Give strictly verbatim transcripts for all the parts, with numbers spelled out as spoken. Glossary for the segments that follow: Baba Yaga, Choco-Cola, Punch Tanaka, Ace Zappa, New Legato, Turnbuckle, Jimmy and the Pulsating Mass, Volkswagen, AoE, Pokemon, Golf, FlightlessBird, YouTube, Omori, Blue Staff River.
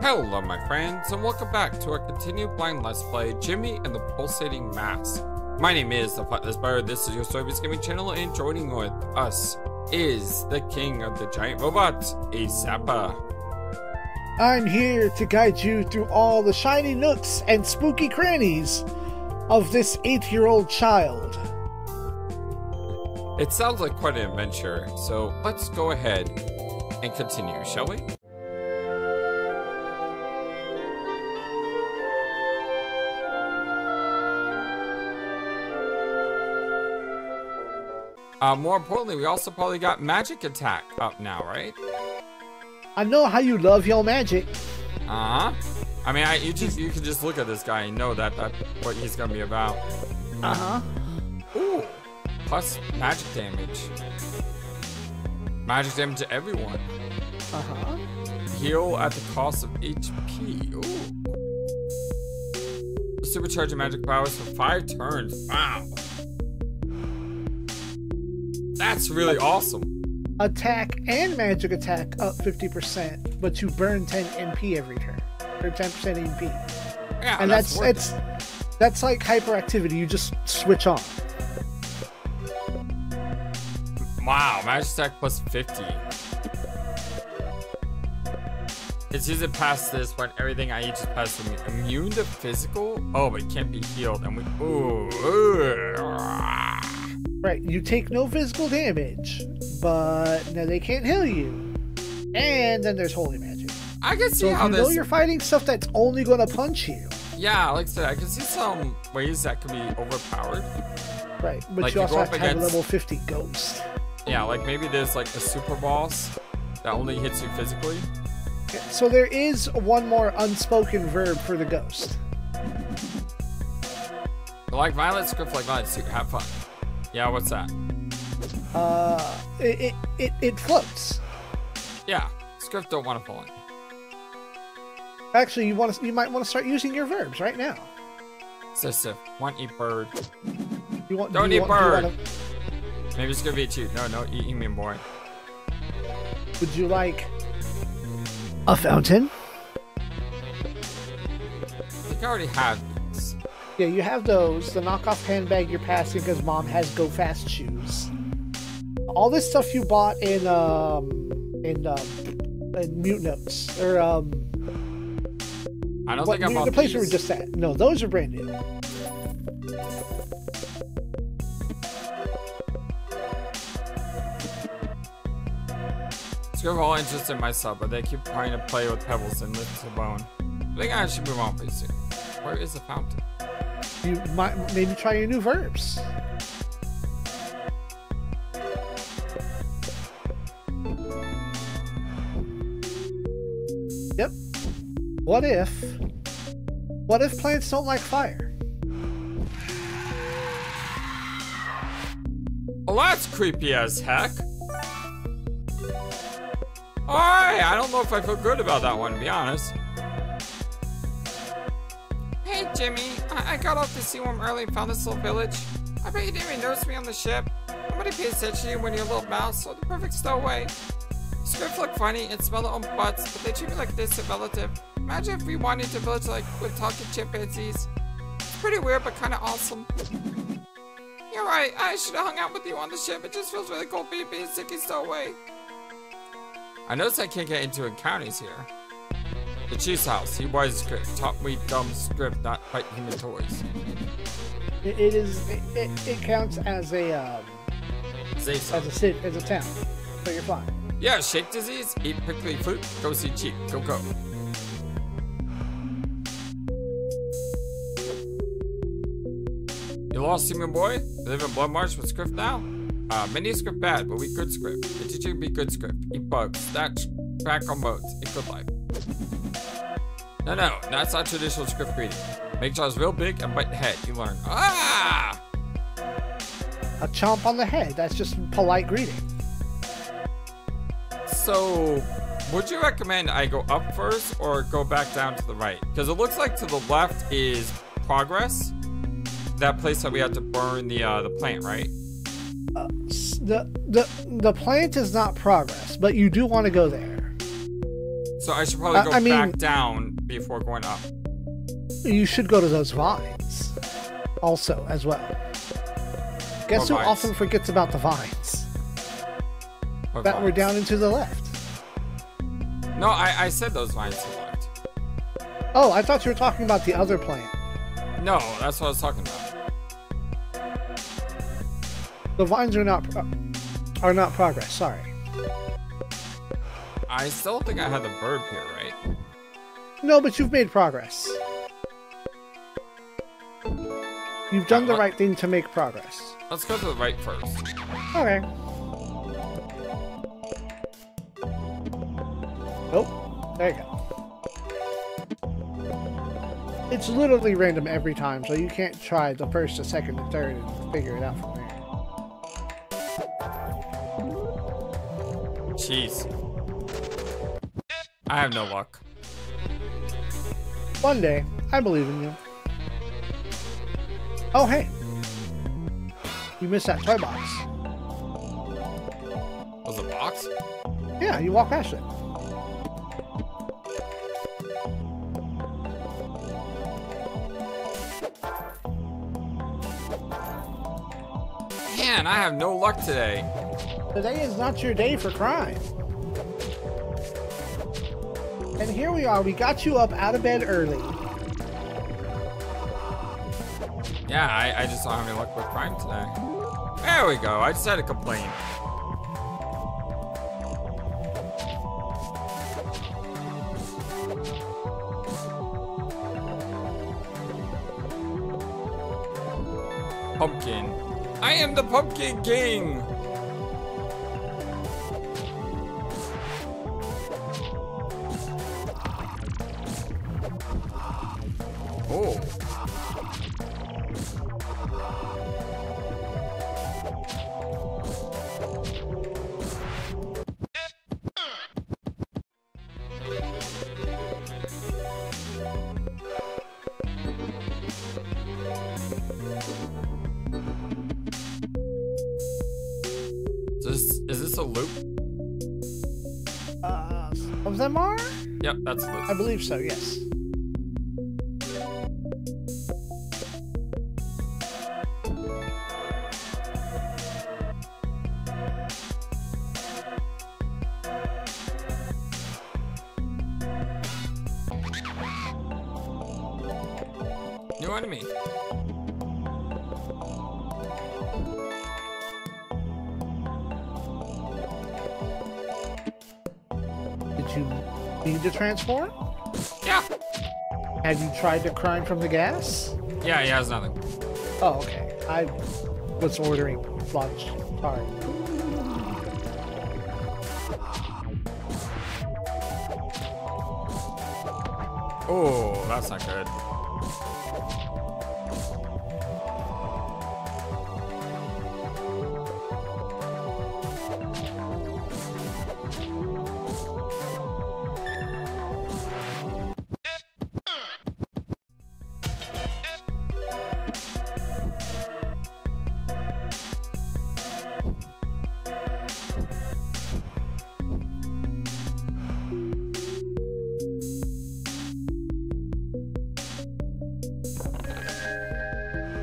Hello my friends, and welcome back to our continued blind let's play Jimmy and the Pulsating Mass. My name is the FlightlessBird, this is your story-based gaming channel, and joining with us is the king of the giant robots, Ace Zappa. I'm here to guide you through all the shiny nooks and spooky crannies of this eight-year-old child. It sounds like quite an adventure, so let's go ahead and continue, shall we? Uh, more importantly, we also probably got magic attack up now, right? I know how you love your magic. Uh huh. I mean, I, you just you can just look at this guy and know that that's what he's gonna be about. Uh huh. Ooh, plus magic damage. Magic damage to everyone. Uh huh. Heal at the cost of H P. Ooh. Supercharge your magic powers for five turns. Wow. That's really awesome. Attack and magic attack up fifty percent, but you burn ten N P every turn, or ten percent N P. Yeah, and that's that's, it's, that's like hyperactivity. You just switch on. Wow, magic attack plus fifty. It's usually past this when everything I eat is past me. Immune to physical? Oh, but it can't be healed. And we ooh. ooh Right, you take no physical damage, but now they can't heal you. And then there's holy magic. I can see so how you this. You know you're fighting stuff that's only gonna punch you. Yeah, like I said, I can see some ways that could be overpowered. Right, but like you, you also have to against... have a level fifty ghost. Yeah, like maybe there's like a super boss that only hits you physically. Okay, so there is one more unspoken verb for the ghost. Like violent script, like violent suit. Have fun. Yeah, what's that? Uh, it, it, it, it floats. Yeah, script don't want to fall in. Actually, you want to, you might want to start using your verbs right now. Sister, want eat bird. You want, don't do you eat want, bird. Do you want to... Maybe it's going to be cheap. No, no, eat me boy. Would you like a fountain? I think I already have. Yeah, you have those. The knockoff handbag you're passing because mom has go fast shoes. All this stuff you bought in um in um in Mute Notes or um. I don't what, think I bought the place these. We were just at. No, those are brand new. It's got all interest in myself, but they keep trying to play with pebbles and lift the bone. I think I should move on pretty soon. Where is the fountain? You might maybe try your new verbs. Yep. What if? What if plants don't like fire? Well, that's creepy as heck. Alright, I don't know if I feel good about that one, to be honest. Hey Jimmy, I, I got off the seaworm early and found this little village. I bet you didn't even notice me on the ship. Nobody pays attention to you when you're a little mouse, so the perfect stowaway. Scripts look funny and smell their own butts, but they treat me like a distant relative. Imagine if we wandered to a village like with talking chimpanzees. It's pretty weird, but kind of awesome. You're right, I should have hung out with you on the ship. It just feels really cool being a sticky stowaway. I noticed I can't get into encounters here. The Chief's house. He was a script. Top me dumb script, not fight human toys. It, it is. It, it, it counts as a. Um, as a city, as a town. So you're fine. Yeah. Shake disease. Eat prickly fruit. Go see Chief. Go go. You lost human boy. We live in Blood Marsh with script now. Uh, many script bad, but we good script. The teacher be good script. Eat bugs. That's crack on boats. It's good life. No, no, that's not traditional script reading. Make jaws real big and bite the head. You learn. Ah! A chomp on the head. That's just polite greeting. So, would you recommend I go up first or go back down to the right? Because it looks like to the left is progress. That place that we have to burn the uh, the plant, right? Uh, the the the plant is not progress, but you do want to go there. So I should probably go uh, I mean, back down before going up. You should go to those vines also as well. Guess what who vines? Often forgets about the vines? What that vines? Were down and to the left. No, I, I said those vines to the left. Oh, I thought you were talking about the other plant. No, that's what I was talking about. The vines are not pro are not progress, sorry. I still think I had the burb here, right? No, but you've made progress. You've done the right thing to make progress. Let's go to the right first. Okay. Oh, there you go. It's literally random every time, so you can't try the first, the second, the third, and figure it out from there. Jeez. I have no luck. One day, I believe in you. Oh, hey. You missed that toy box. Was it a box? Yeah, you walk past it. Man, I have no luck today. Today is not your day for crime. And here we are. We got you up out of bed early. Yeah, I, I just don't have any luck with crime today. There we go. I just had a complaint. Pumpkin. I am the Pumpkin King. Oh. Is this, is this a loop? Uh, of them are? Yep, that's a loop. I believe so, yes. New enemy. Need to transform? Yeah. Have you tried to crime from the gas? Yeah, he has nothing. Oh, okay. I was ordering lunch. Sorry. Oh, that's not good.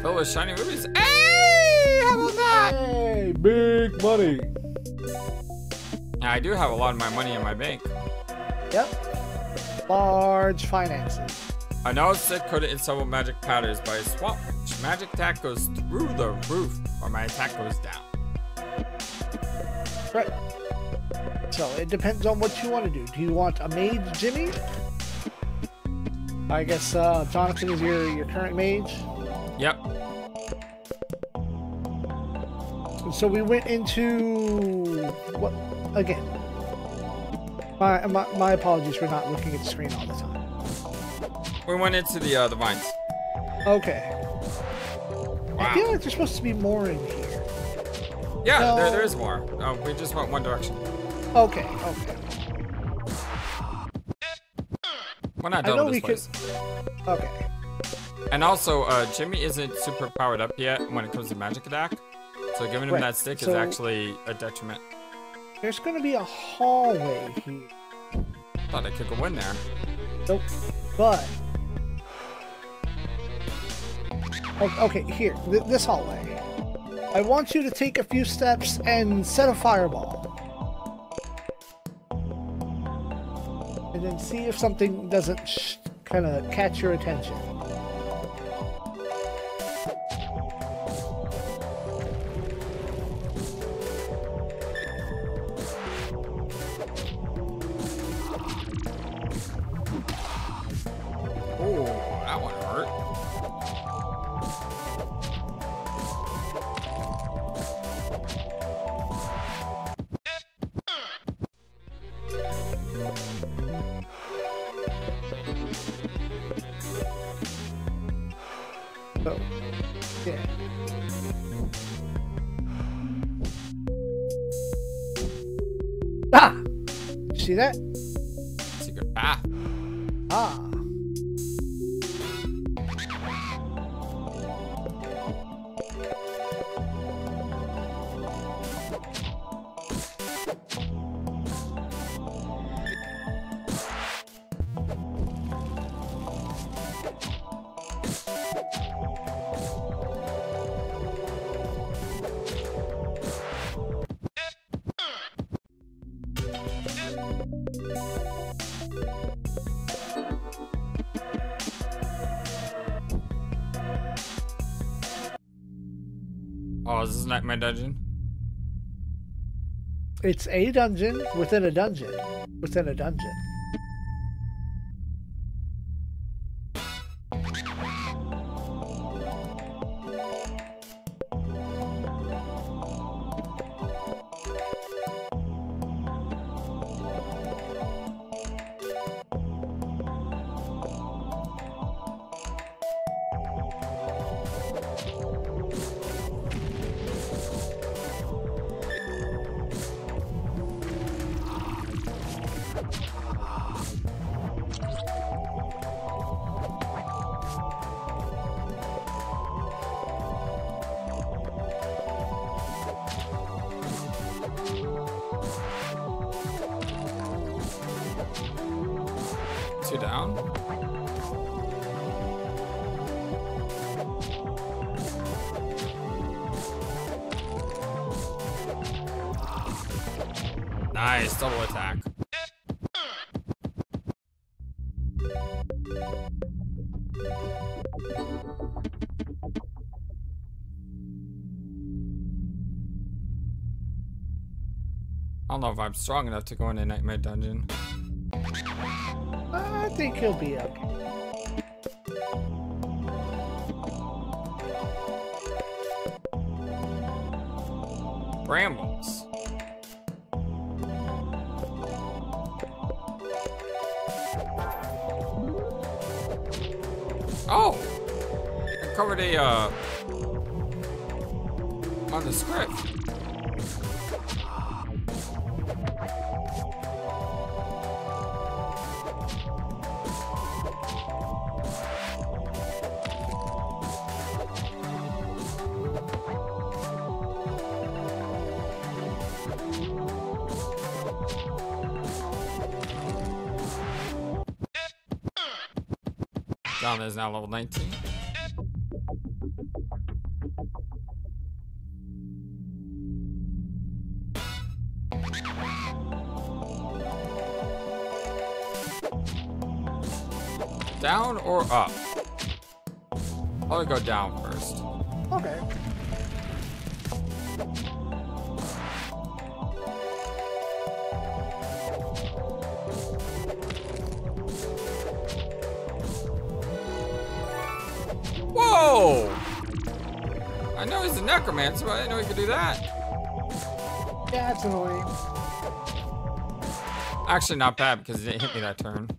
Oh, it's shiny movies. Hey, how about that? Hey, big money. I do have a lot of my money in my bank. Yep. Large finances. I know it's coated in several magic powders, but I swap each magic attack goes through the roof, or my attack goes down. Right. So it depends on what you want to do. Do you want a mage, Jimmy? I guess uh, Jonathan is your your current mage. Yep. So we went into what again? My, my my apologies for not looking at the screen all the time. We went into the uh, the vines. Okay. Wow. I feel like there's supposed to be more in here. Yeah, no. there there is more. Uh, we just went one direction. Okay. Okay. We're not done with this place. Could... Okay. And also, uh, Jimmy isn't super powered up yet when it comes to magic attack, so giving him right. that stick so is actually a detriment. There's going to be a hallway here. Thought I took a win there. Nope. But... okay, here. Th this hallway. I want you to take a few steps and set a fireball. And then see if something doesn't sh kind of catch your attention. See that? Secret path. Ah. My dungeon? It's a dungeon within a dungeon within a dungeon. Nice, double attack. I don't know if I'm strong enough to go into Nightmare Dungeon. I think he'll be okay. Brambles. Oh! I covered a, uh... on the script. Donna is now level nineteen. Down or up? I'll go down first. Okay. I know he's a necromancer, but I didn't know he could do that. Yeah, that's annoying. Actually, not bad because he didn't hit me that turn.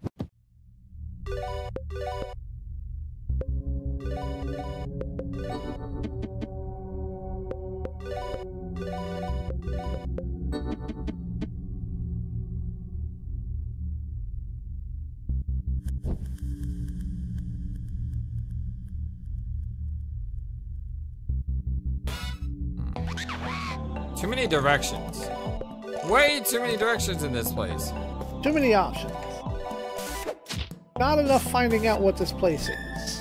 Too many directions. Way too many directions in this place. Too many options. Not enough finding out what this place is.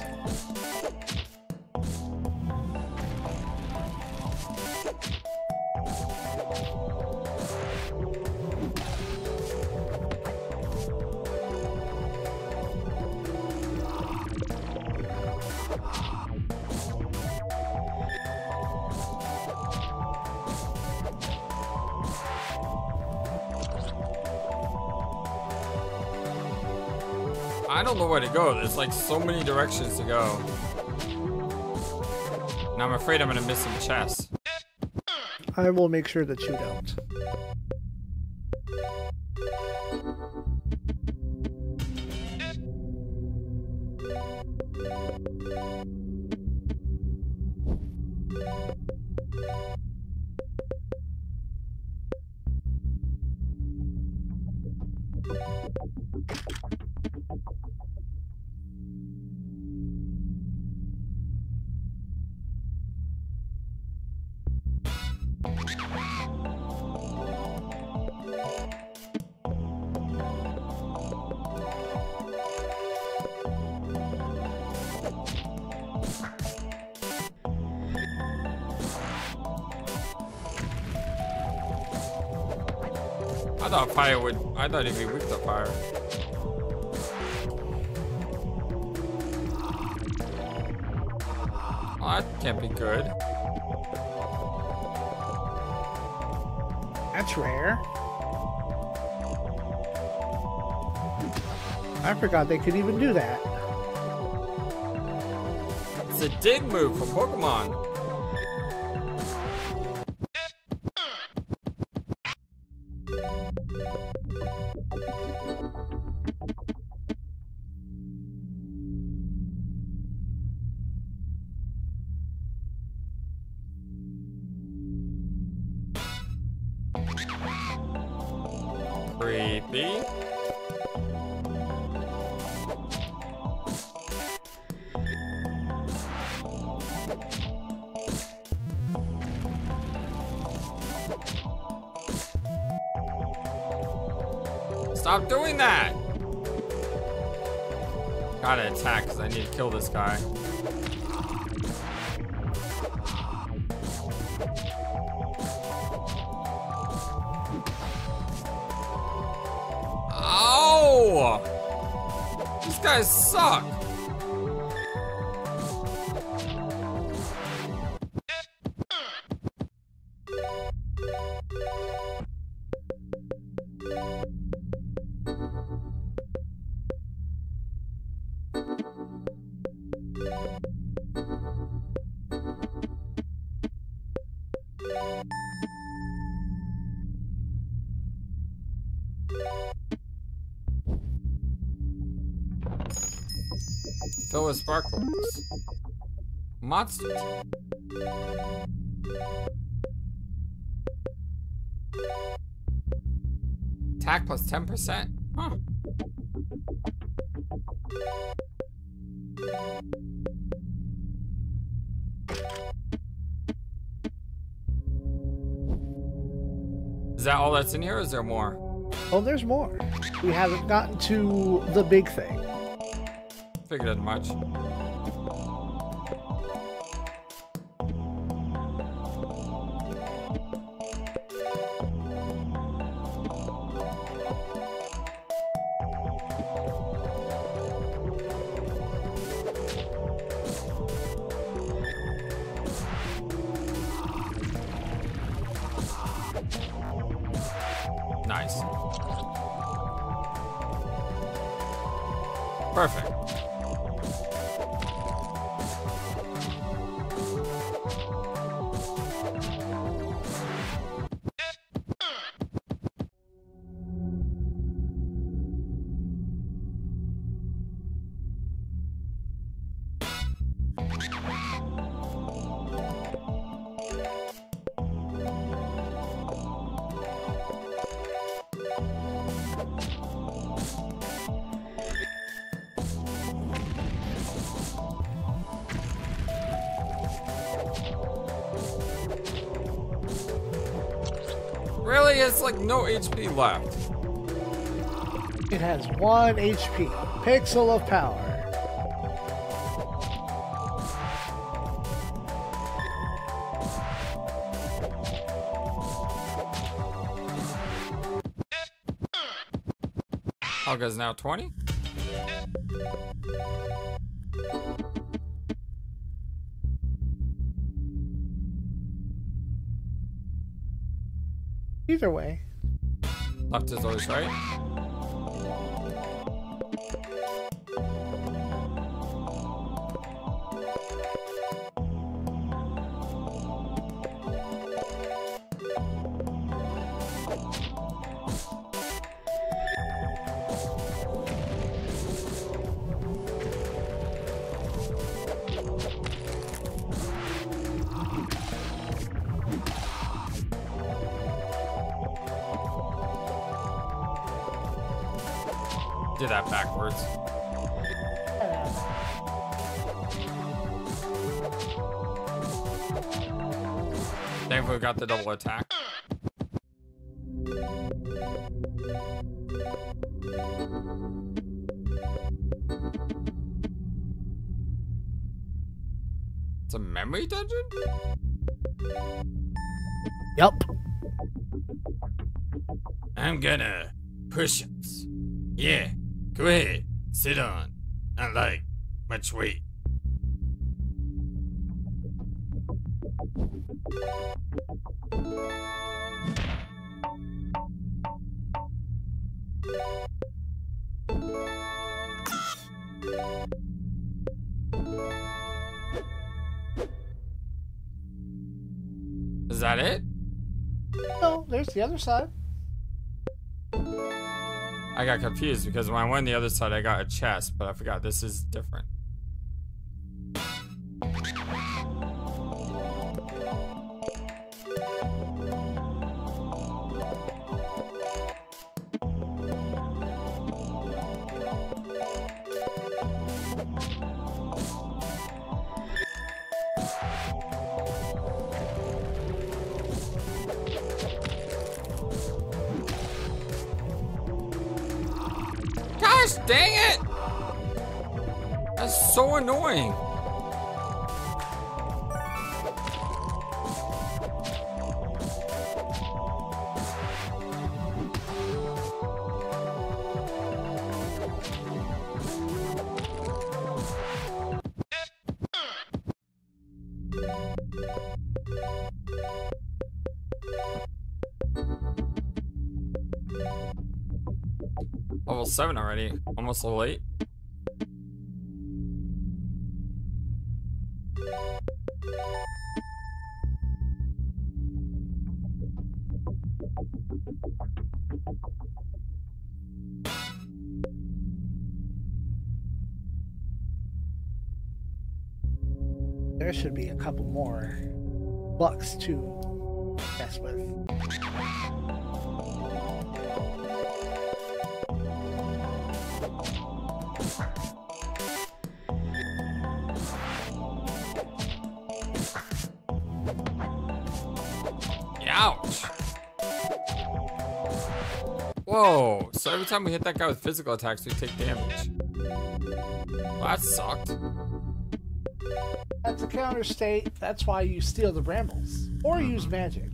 I don't know where to go. There's like so many directions to go. And I'm afraid I'm gonna miss some chests. I will make sure that you don't. I thought fire would, I thought it'd be weak to fire. Oh, that can't be good. That's rare. I forgot they could even do that. It's a dig move for Pokemon. Creepy. Stop doing that! Gotta attack because I need to kill this guy. Ow! These guys suck! Fill with spark balls. Monsters. Attack plus ten percent. Huh. Is that all that's in here or is there more? Oh, there's more. We haven't gotten to the big thing. Figured as much. Nice. Perfect. Really, it's like no H P left. It has one H P. Pixel of Power. Alga's now twenty. Either way. Left is always right. Did that backwards. Thankfully we got the double attack. It's a memory dungeon? Yep. I'm gonna push ups. Yeah. Go ahead, sit on. I like much weight. Is that it? No, there's the other side. I got confused because when I went the other side, I got a chest, but I forgot this is different. Dang it! That's so annoying. Level seven already. Almost level eight. There should be a couple more bucks to mess with. Ouch! Whoa! So every time we hit that guy with physical attacks, we take damage. Well, that sucked. That's a counter state. That's why you steal the brambles. Or mm-hmm. use magic.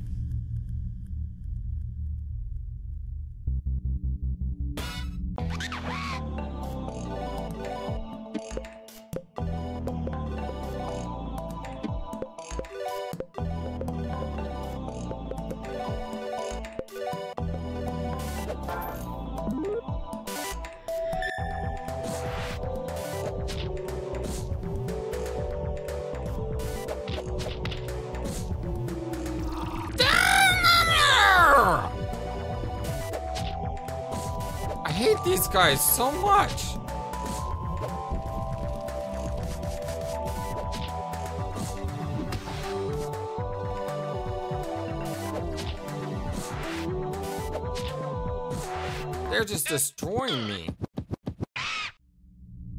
I hate these guys so much! They're just destroying me.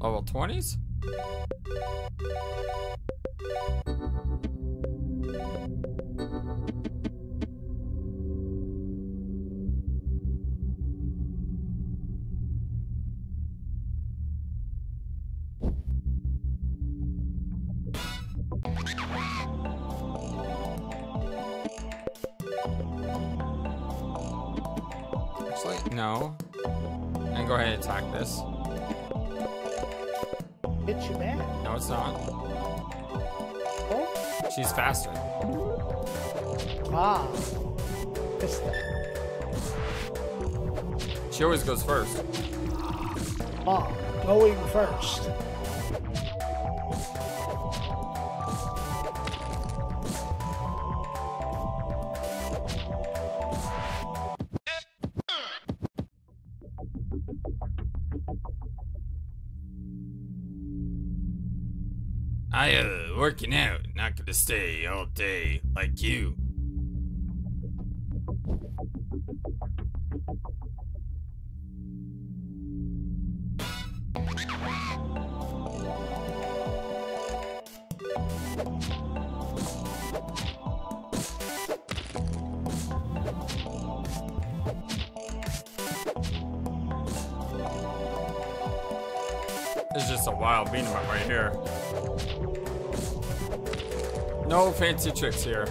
Level twenties? Actually, no. And go ahead and attack this. It's your bad. No, it's not. Oh. She's faster. Ah. This thing. She always goes first. Ah, going first. I, uh, working out, not gonna stay all day like you. It's just a wild beat 'em up right here. No fancy tricks here.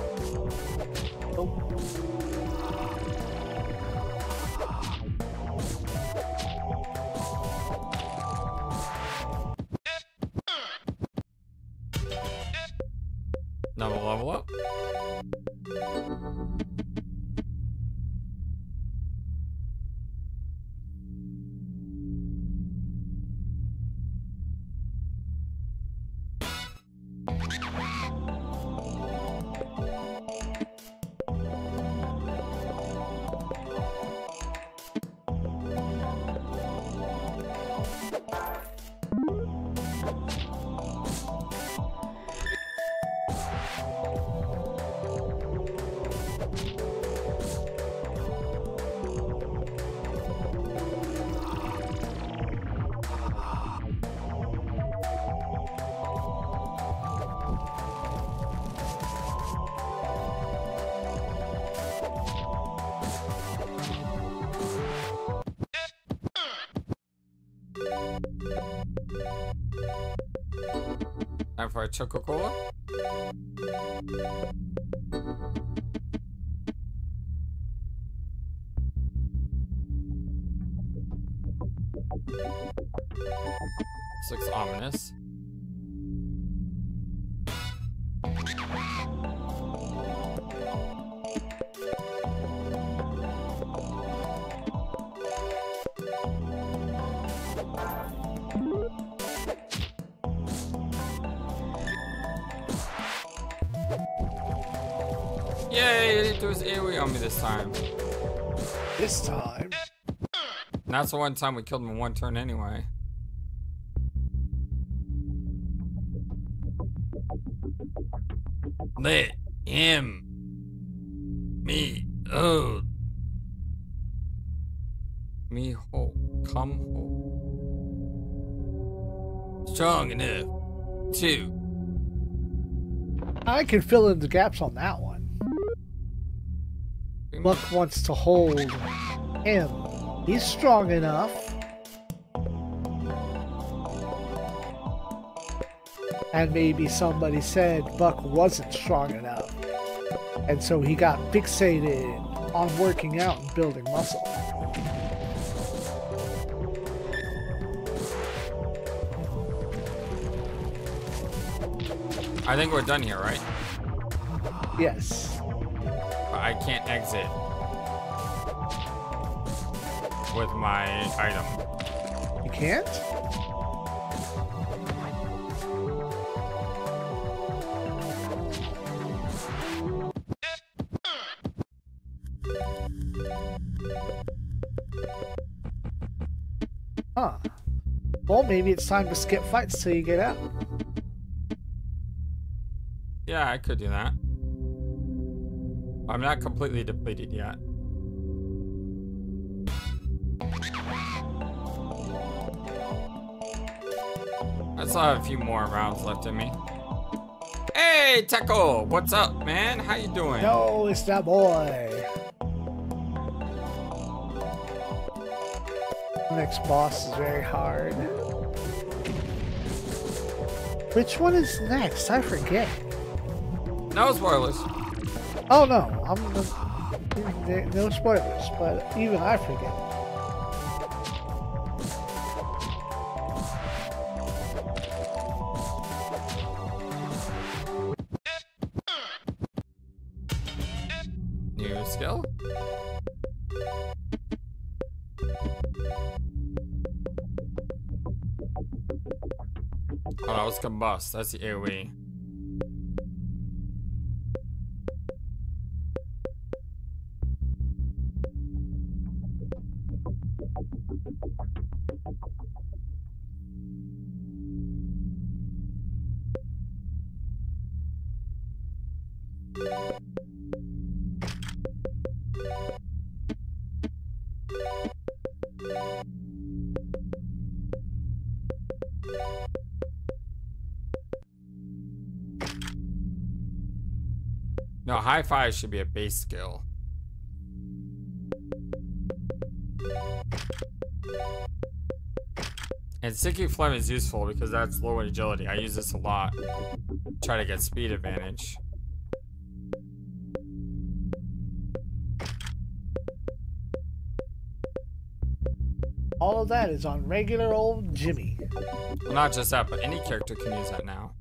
Nope. Another level up. Time for a Choco-Cola? This looks ominous. Yay! There was AoE on me this time. This time? And that's the one time we killed him in one turn anyway. Let him. Me. Oh. Me whole. Come whole. Strong enough. Two. I can fill in the gaps on that one. Buck wants to hold him. He's strong enough. And maybe somebody said Buck wasn't strong enough. And so he got fixated on working out and building muscle. I think we're done here, right? Yes. I can't exit with my item. You can't? Huh. Well, maybe it's time to skip fights till you get out. Yeah, I could do that. I'm not completely depleted yet. I still have a few more rounds left in me. Hey, Teco! What's up, man? How you doing? No, it's that boy. The next boss is very hard. Which one is next? I forget. No spoilers. Oh no, I'm the, no spoilers, but even I forget. New skill? Oh, that was combust. That's the AoE. No, high five should be a base skill. And Sticky Phlegm is useful because that's low in agility. I use this a lot. Try to get speed advantage. All of that is on regular old Jimmy. Well, not just that, but any character can use that now.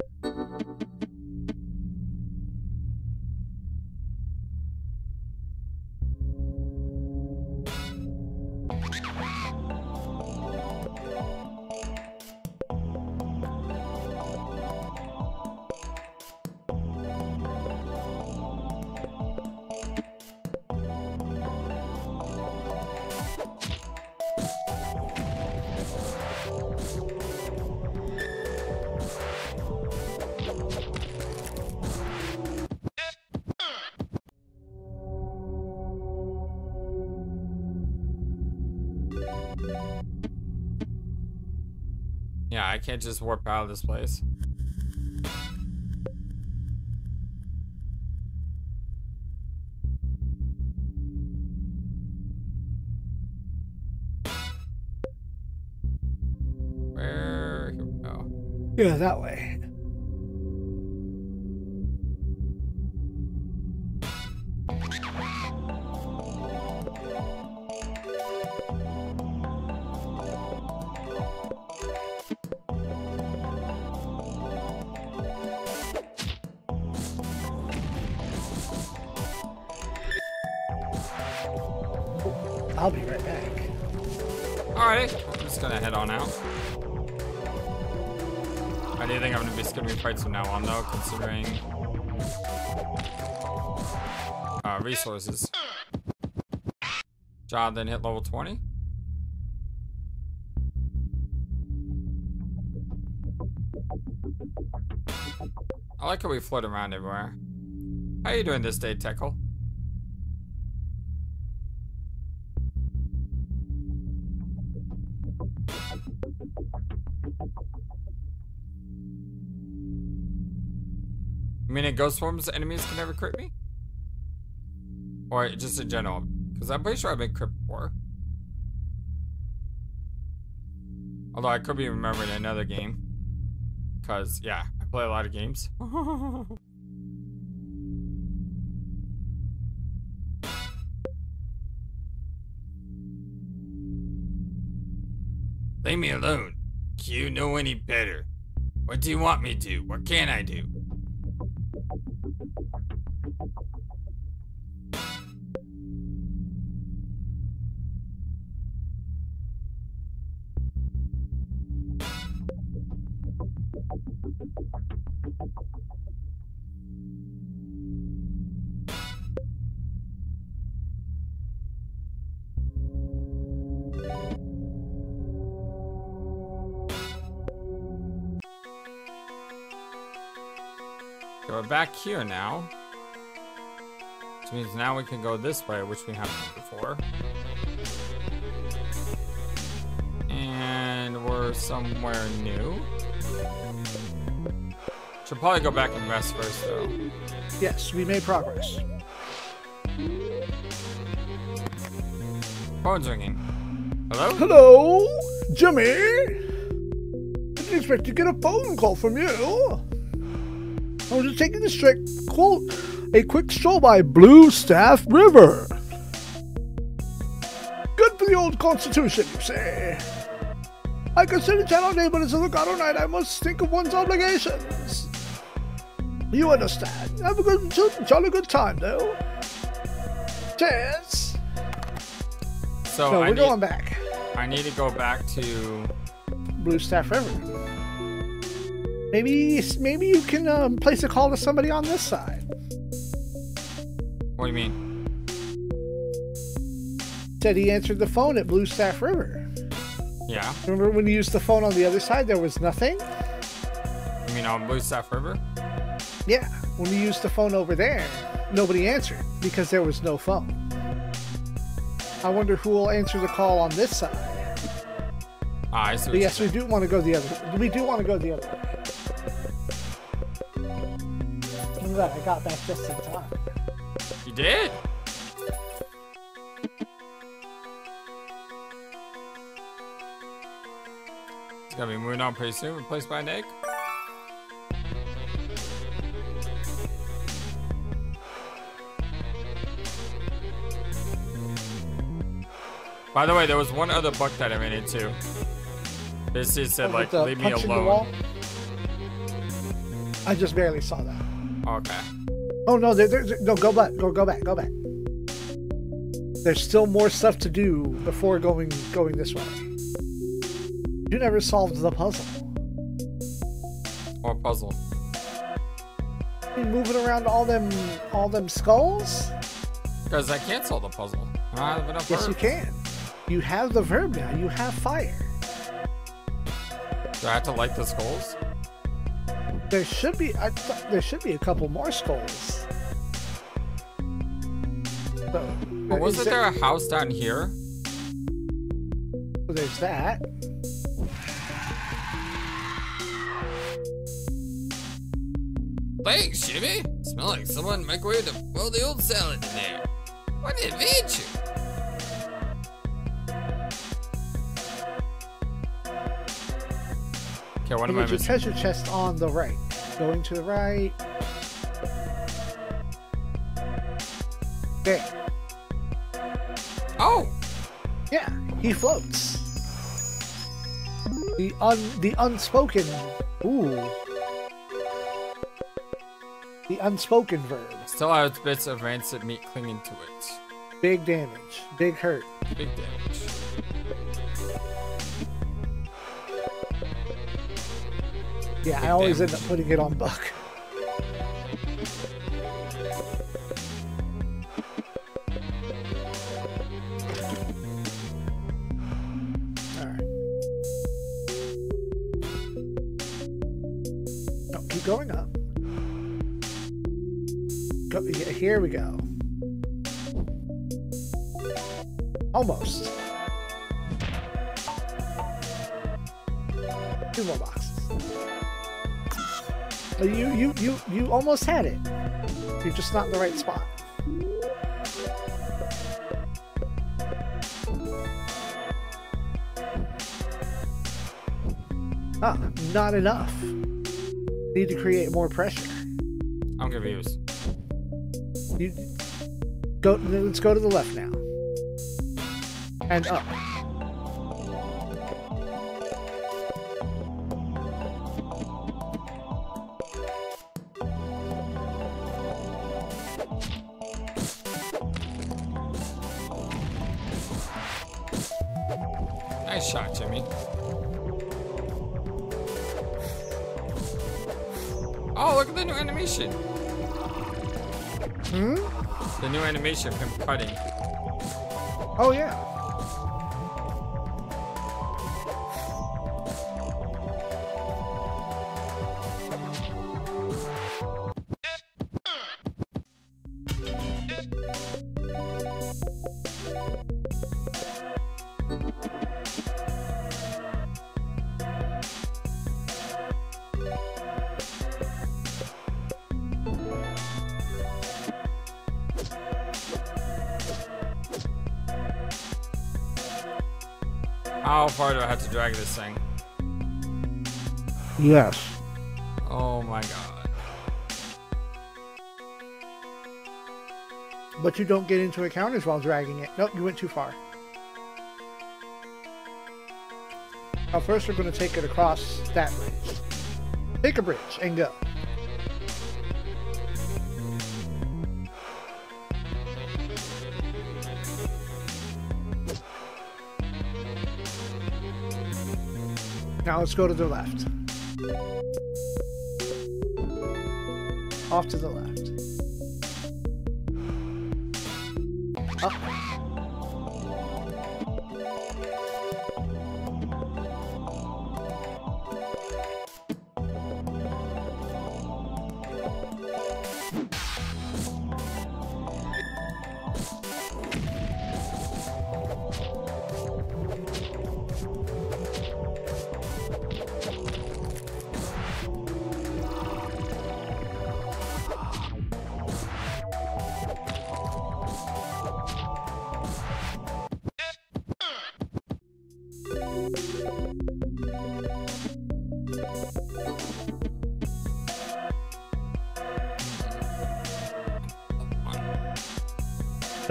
Yeah, I can't just warp out of this place. Where? Here we go. Yeah, that way. I'll be right back. Alright, I'm just gonna head on out. I do think I'm gonna be skipping fights from now on though, considering uh, resources. Job then hit level twenty. I like how we float around everywhere. How you doing this day, Teckle? Meaning ghost forms enemies can never crit me? Or just in general? Because I'm pretty sure I've been crit before. Although I could be remembering another game. Because, yeah, I play a lot of games. Leave me alone. Do you know any better? What do you want me to do? What can I do? So we're back here now, which means now we can go this way, which we haven't before. And we're somewhere new. Should probably go back and rest first, though. Yes, we made progress. Phone's ringing. Hello? Hello? Jimmy? Did you expect to get a phone call from you. I was just taking this strict quote, a quick stroll by Blue Staff River. Good for the old constitution, you say. I consider channel day, but it's a Legato night. I must think of one's obligations. You understand. Have a good, jolly good time, though. Cheers. So, so we're need, going back. I need to go back to Blue Staff River. Maybe, maybe you can um, place a call to somebody on this side. What do you mean? Said he answered the phone at Blue Staff River. Yeah. Remember when you used the phone on the other side? There was nothing. You mean on Blue Staff River? Yeah. When we used the phone over there, nobody answered because there was no phone. I wonder who will answer the call on this side. Ah, I see. But yes, we do want to go the other. We do want to go the other way. I'm glad I got that just in time. You did? It's gonna be moving on pretty soon, replaced by an egg. By the way, there was one other book that I ran into. This is said, oh, like, leave me alone. I just barely saw that. Okay. Oh no! There, there, no, go back. Go, go back. Go back. There's still more stuff to do before going going this way. You never solved the puzzle. Or puzzle. You moving around all them all them skulls? Because I can't solve the puzzle. I have enough yes, verbs. You can. You have the verb now. You have fire. Do I have to light the skulls? There should be, I th there should be a couple more skulls. So, well, wasn't there, there a house down here? Well, there's that. Thanks, Jimmy. Smell like someone microwaved the, well, the old salad in there. What an adventure! Okay, what am I missing? There's a treasure chest on the right. Going to the right. There. Oh! Yeah, he floats. The un the unspoken. Ooh. The unspoken verb. Still has bits of rancid meat clinging to it. Big damage. Big hurt. Big damage. Yeah, I always end up putting it on Buck. Alright. Oh, keep going up. Go, yeah, here we go. Almost. Two more boxes. You, you, you, you almost had it. You're just not in the right spot. Ah, not enough. Need to create more pressure. I'm confused. You go. Let's go to the left now. And up. Shot, Jimmy. Oh, look at the new animation. Hmm? The new animation of him cutting. Oh, yeah. How far do I have to drag this thing? Yes. Oh my god. But you don't get into encounters while dragging it. Nope, you went too far. Now first we're going to take it across that bridge. Take a bridge and go. Now let's go to the left. Off to the left.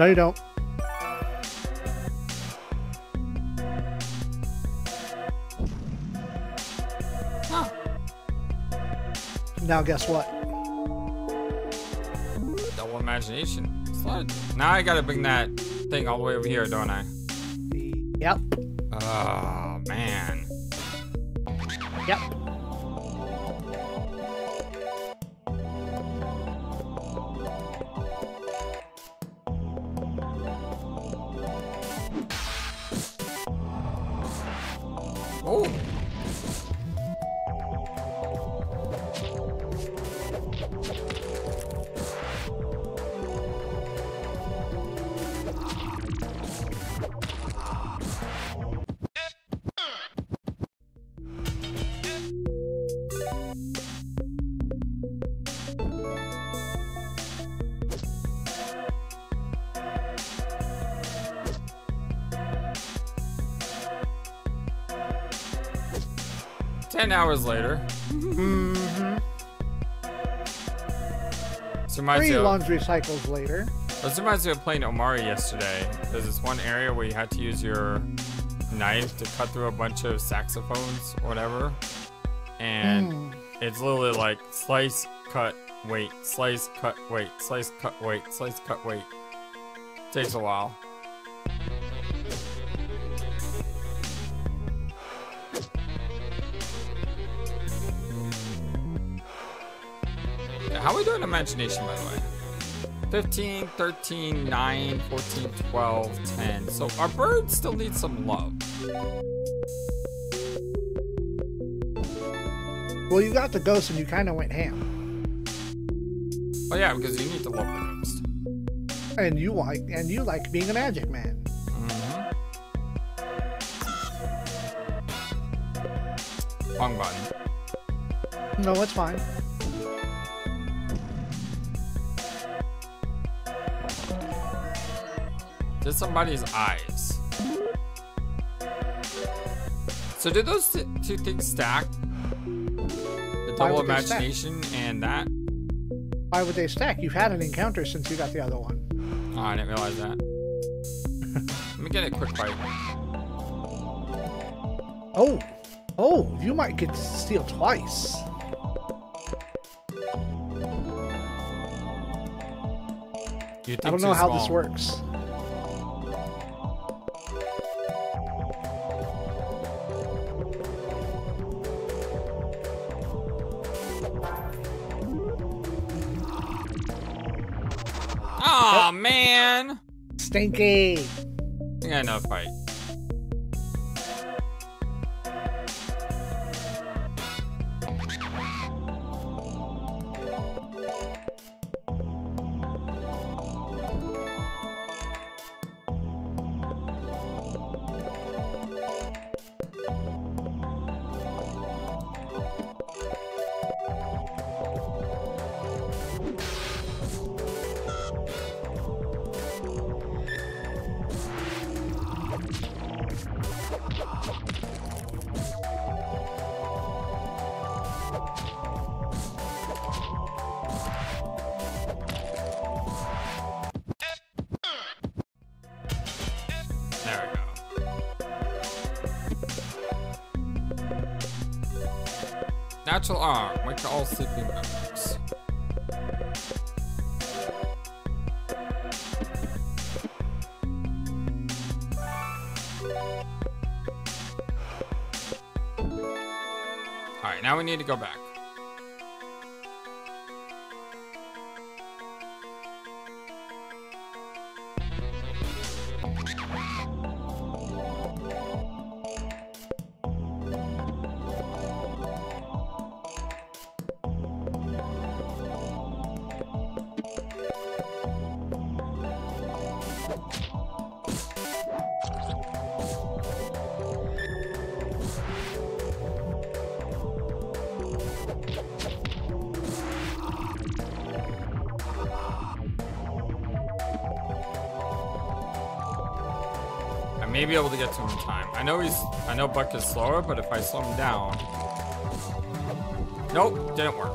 Up. No, you don't. Huh. Now guess what? Double imagination. Slide. Now I gotta bring that thing all the way over here, don't I? Yep. Oh, man. Yep. Hours later. Mm-hmm. This reminds Three laundry of, cycles later. This reminds me of playing Omori yesterday. There's this one area where you had to use your knife to cut through a bunch of saxophones or whatever. And mm. it's literally like slice, cut, wait, slice, cut, wait, slice, cut, wait, slice, cut, wait. Takes a while. How are we doing imagination, by the way? fifteen, thirteen, nine, fourteen, twelve, ten. So our bird still needs some love. Well, you got the ghost and you kind of went ham. Oh yeah, because you need to love the ghost. And you like, and you like being a magic man. Mm-hmm. Wrong button. No, it's fine. Just somebody's eyes. So do those th two things stack? The double imagination and that? Why would they stack? You've had an encounter since you got the other one. Oh, I didn't realize that. Let me get a quick bite. Oh, oh, you might get to steal twice. You think I don't know how small. This works. Oh, man! Stinky! I got enough fight. Natural arm, like all sleeping members. Alright, now we need to go back. Be able to get to him in time. I know he's I know Buck is slower, but if I slow him down. Nope, didn't work.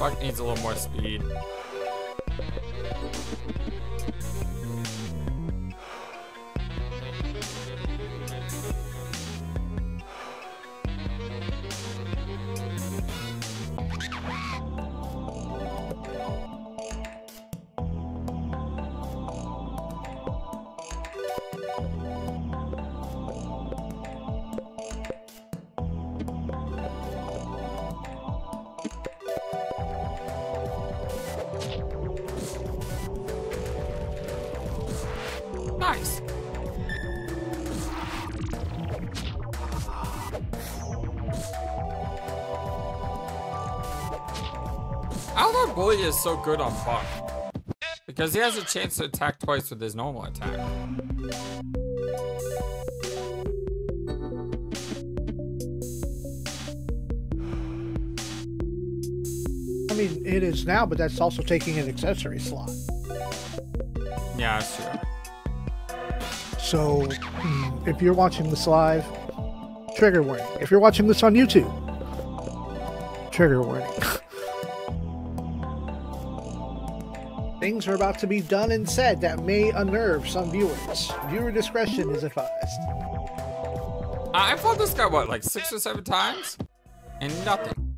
Buck needs a little more speed. Is so good on Buck because he has a chance to attack twice with his normal attack. I mean, it is now, but that's also taking an accessory slot. Yeah, that's true. So, if you're watching this live, trigger warning. If you're watching this on YouTube, trigger warning. Things are about to be done and said that may unnerve some viewers. Viewer discretion is advised. I fought this guy, what, like six or seven times? And nothing.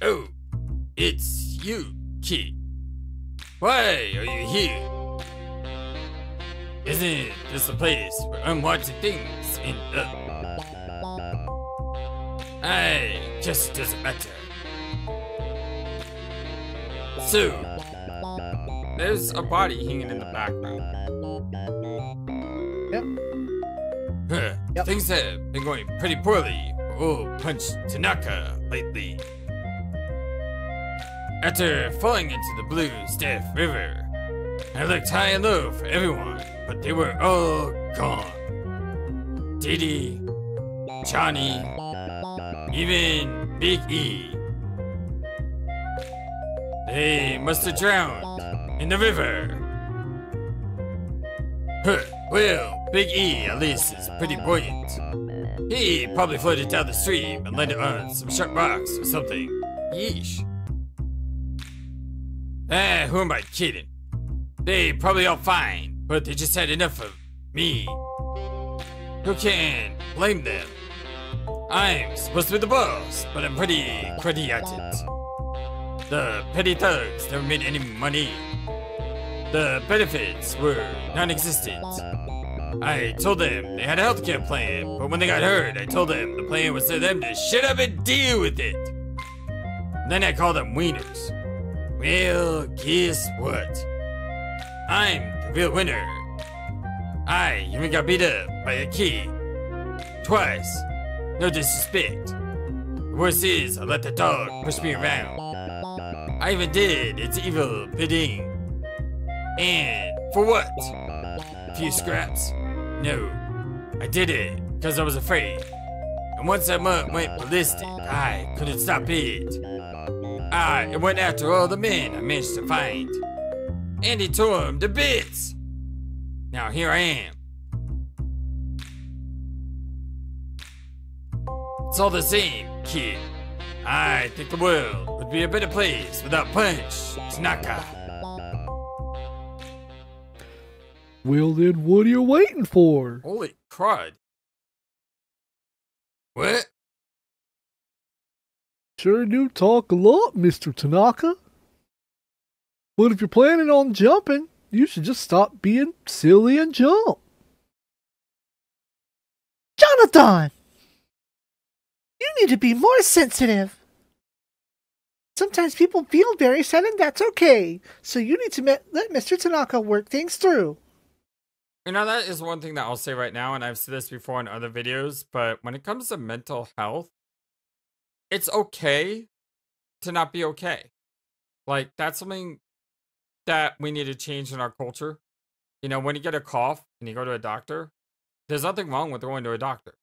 Oh, it's you, Kid. Why are you here? Isn't this a place where unwanted things end up? Aye, just doesn't matter. So, there's a body hanging in the background. Yep. Huh. Yep. Things have been going pretty poorly for old Punch Tanaka lately. After falling into the Blue Staff River, I looked high and low for everyone, but they were all gone. Didi, Johnny, even Big E. They must have drowned in the river. Huh. Well, Big E at least is pretty buoyant. He probably floated down the stream and landed on some sharp rocks or something. Yeesh. Ah, who am I kidding? They probably all fine, but they just had enough of me. Who can blame them? I'm supposed to be the boss, but I'm pretty cruddy at it. The petty thugs never made any money. The benefits were non-existent. I told them they had a healthcare plan, but when they got hurt, I told them the plan was for them to shut up and deal with it. Then I called them wieners. Well, guess what? I'm the real winner. I even got beat up by a kid. Twice. No disrespect. The worst is I let the dog push me around. I even did its evil bidding. And for what? A few scraps? No. I did it because I was afraid. And once that mutt went ballistic, I couldn't stop it. I went after all the men I managed to find. And he tore them to bits. Now here I am. It's all the same, Kid. I think the world would be a better place without Punch Tanaka. Well then, what are you waiting for? Holy crud. What? Sure do talk a lot, Mister Tanaka. But if you're planning on jumping, you should just stop being silly and jump. Jonathan! You need to be more sensitive. Sometimes people feel very sad and that's okay. So you need to let Mister Tanaka work things through. You know, that is one thing that I'll say right now, and I've said this before in other videos, but when it comes to mental health, it's okay to not be okay. Like, that's something that we need to change in our culture. You know, when you get a cough and you go to a doctor, there's nothing wrong with going to a doctor.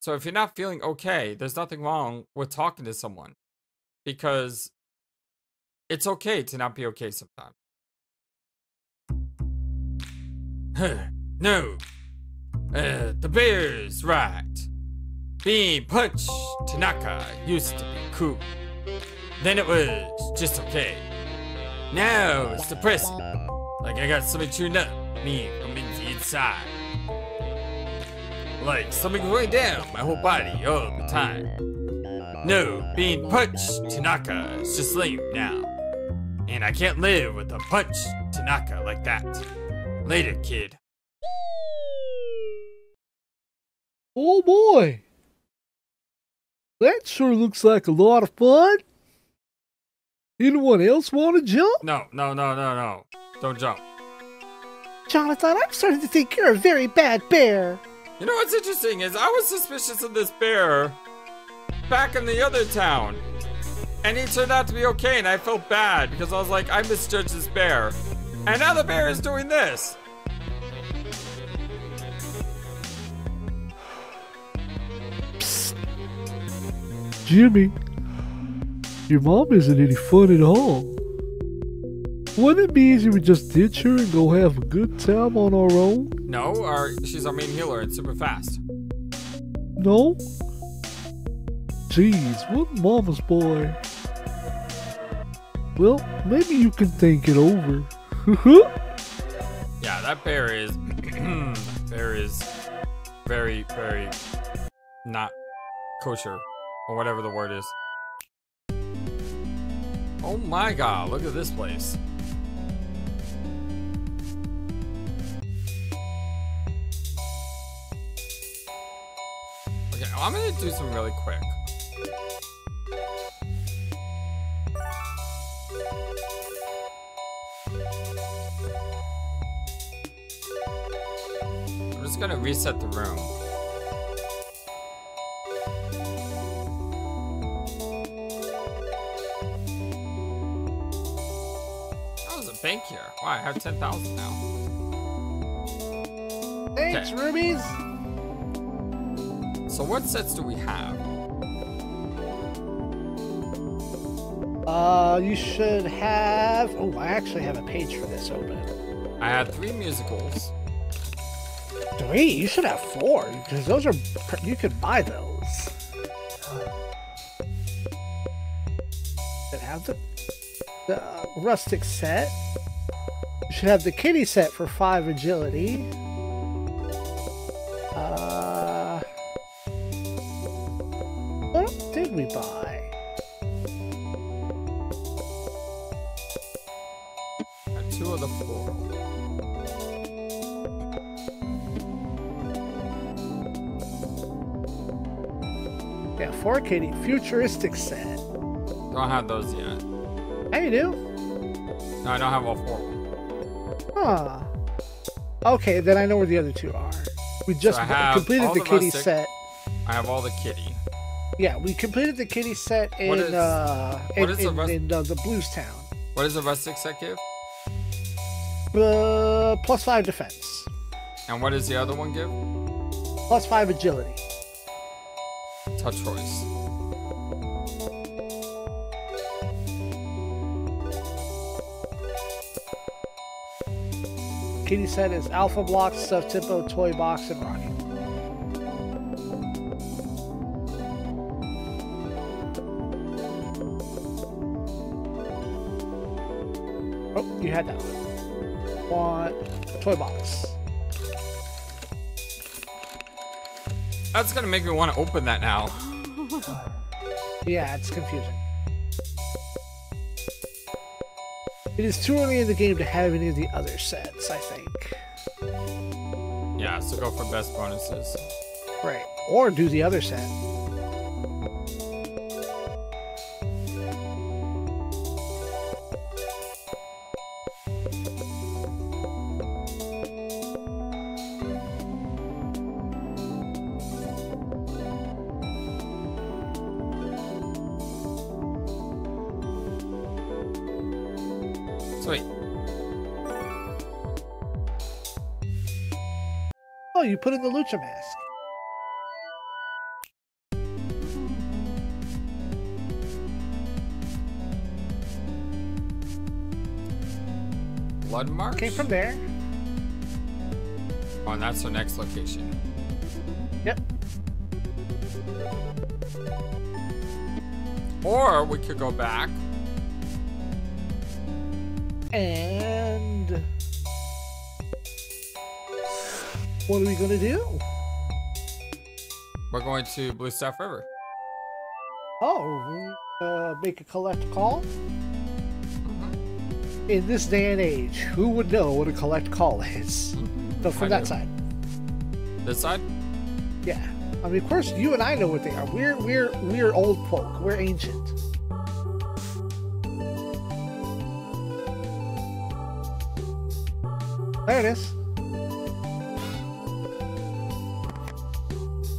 So if you're not feeling okay, there's nothing wrong with talking to someone, because it's okay to not be okay sometimes. Huh, no, uh, the bear's right. Being Punch Tanaka used to be cool. Then it was just okay. Now it's depressing. Like I got something chewing up me from the inside. Like something going down my whole body all the time. No, being Punch Tanaka is just lame now. And I can't live with a Punch Tanaka like that. Later, kid. Oh boy! That sure looks like a lot of fun. Anyone else want to jump? No, no, no, no, no. Don't jump. Jonathan, I'm starting to think you're a very bad bear. You know what's interesting is I was suspicious of this bear back in the other town. And he turned out to be okay, and I felt bad because I was like, I misjudged this bear. And now the bear is doing this. Psst. Jimmy, your mom isn't any fun at all. Wouldn't it be easier we just ditch her and go have a good time on our own? No, our, she's our main healer and super fast. No? Jeez, what mama's boy. Well, maybe you can think it over. Yeah, that bear is that bear is very, very not kosher, or whatever the word is. Oh my god, look at this place. Okay, well, I'm gonna do some really quick. I'm just gonna reset the room. Oh, there's a bank here. Wow, I have ten thousand now. Thanks, okay. Rubies! So what sets do we have? Uh, you should have... Oh, I actually have a page for this open. I have three musicals. Three? You should have four, because those are, you could buy those. Should have the, the uh, rustic set. You should have the kitty set for five agility. Uh, what did we buy? Two of the four. Yeah, four K D futuristic set. Don't have those yet. I hey, do. No, I don't have all four. Huh. Okay, then I know where the other two are. We just so completed the, the kitty rustic. set. I have all the kitty. Yeah, we completed the kitty set in is, uh in, in, the, in uh, the Blues Town. What does the rustic set give? Uh, plus five defense. And what does the other one give? Plus five agility. Touch choice. Kitty set is Alpha Block, Stuff Tempo, Toy Box, and Rocket. Oh, you had that one. Want a toy box. That's gonna make me want to open that now. Yeah, it's confusing. It is too early in the game to have any of the other sets, I think. Yeah, so go for best bonuses. Right, or do the other set. You put in the lucha mask. Blood March? Okay, from there. Oh, and that's our next location. Yep. Or we could go back. And... what are we gonna do? We're going to Blue Staff River. Oh, uh, make a collect call? Mm-hmm. In this day and age, who would know what a collect call is? Mm-hmm. So from I that do. side. This side? Yeah. I mean, of course, you and I know what they are. We're we're we're old folk. We're ancient. There it is.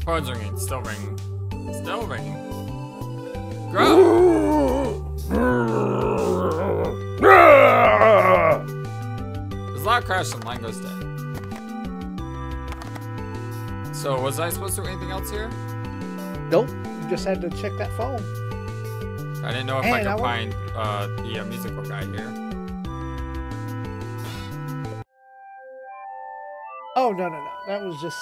Phone's ringing, still ringing, still ringing. Grow! There's a loud crash and line goes dead. So, was I supposed to do anything else here? Nope, you just had to check that phone. I didn't know if and I could I find uh, the uh, musical guide here. Oh, no, no, no, that was just...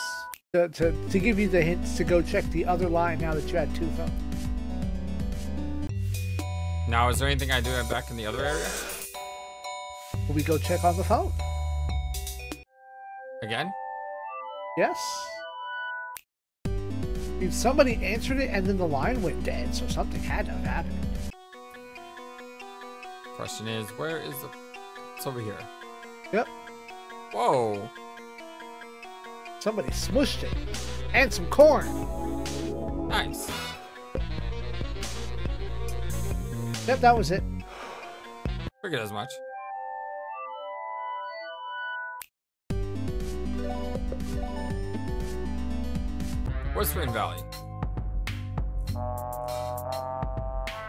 To, to, to give you the hints to go check the other line now that you had two phones. Now, is there anything I do back in the other area? Will we go check on the phone? Again? Yes. I mean, somebody answered it and then the line went dead, so something had to have happened. Question is, where is the... It's over here. Yep. Whoa. Somebody smushed it. And some corn. Nice. Yep, that was it. Figured as much. Whispering Valley.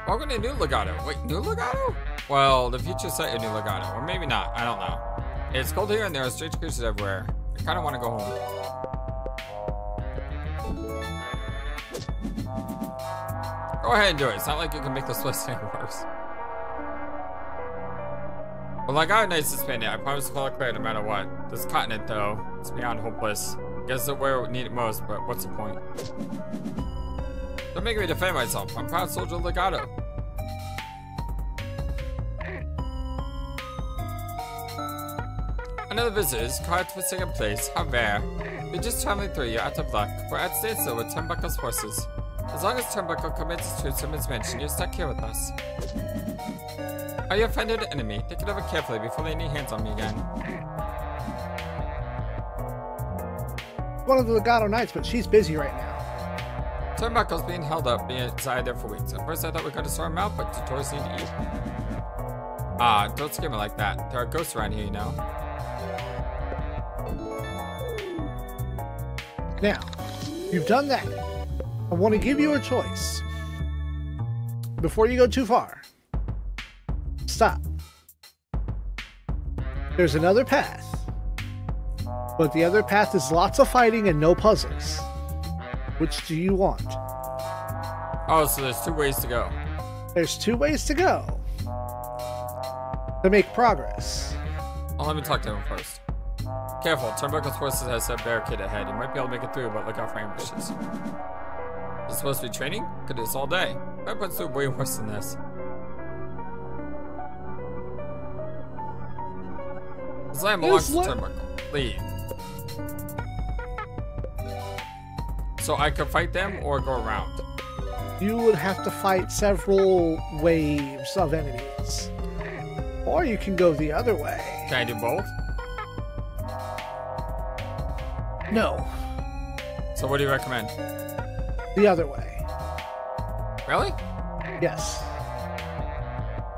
Welcome to New Legato. Wait, New Legato? Well, the future site of New Legato. Or maybe not. I don't know. It's cold here and there are strange creatures everywhere. I kind of want to go home. Go ahead and do it. It's not like you can make this list any worse. Well, I got a nice suspended. I promise to follow clear no matter what. This continent, though, it's beyond hopeless. Guess that where we need it most, but what's the point? Don't make me defend myself. I'm proud soldier of Legato. Another visitor is caught for second place. How rare. We're just traveling through, you're out of luck. We're at standstill with Turnbuckle's forces. As long as Turnbuckle commits his troops from his mansion, you're stuck here with us. Are you a friend or an enemy? Think it over carefully before laying your hands on me again. One of the Legato Knights, but she's busy right now. Turnbuckle's being held up inside there for weeks. At first I thought we could have sorted him out, but the tourists need to eat. Ah, don't scare me like that. There are ghosts around here, you know. Now, you've done that. I want to give you a choice. Before you go too far, stop. There's another path, but the other path is lots of fighting and no puzzles. Which do you want? Oh, so there's two ways to go. There's two ways to go to make progress. Oh, let me talk to him first. Careful, Turnbuckle's forces has a barricade ahead. You might be able to make it through, but look out for ambushes. Is it supposed to be training? Could do this all day. That puts through way worse than this. This land belongs to Turnbuckle. Leave. So I could fight them or go around? You would have to fight several waves of enemies. Or you can go the other way. Can I do both? No. So what do you recommend? The other way. Really? Yes.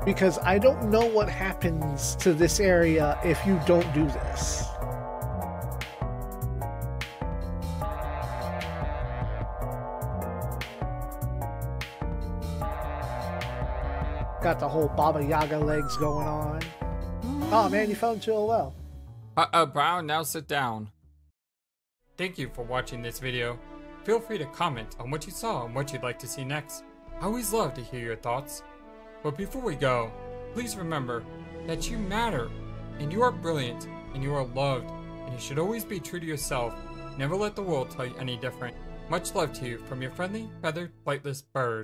Because I don't know what happens to this area if you don't do this. Got the whole Baba Yaga legs going on. Oh man, you fell into a well. Uh-oh, Brown, now sit down. Thank you for watching this video. Feel free to comment on what you saw and what you'd like to see next. I always love to hear your thoughts. But before we go, please remember that you matter, and you are brilliant, and you are loved, and you should always be true to yourself. Never let the world tell you any different. Much love to you from your friendly, feathered, flightless bird.